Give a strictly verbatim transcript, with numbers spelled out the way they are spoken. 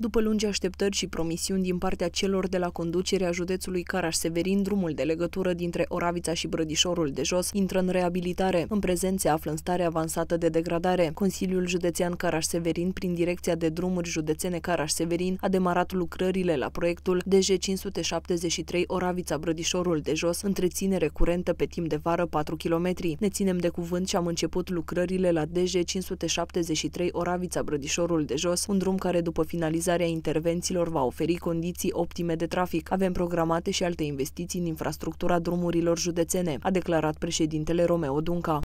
După lungi așteptări și promisiuni din partea celor de la conducerea județului Caraș-Severin, drumul de legătură dintre Oravița și Brădișorul de Jos intră în reabilitare. În prezent se află în stare avansată de degradare. Consiliul Județean Caraș-Severin, prin Direcția de Drumuri Județene Caraș-Severin, a demarat lucrările la proiectul D J cinci sute șaptezeci și trei Oravița-Brădișorul de Jos, întreținere curentă pe timp de vară patru kilometri. Ne ținem de cuvânt și am început lucrările la D J cinci sute șaptezeci și trei Oravița-Brădișorul de Jos, un drum care, după finalizare, intervențiilor va oferi condiții optime de trafic. Avem programate și alte investiții în infrastructura drumurilor județene, a declarat președintele Romeo Dunca.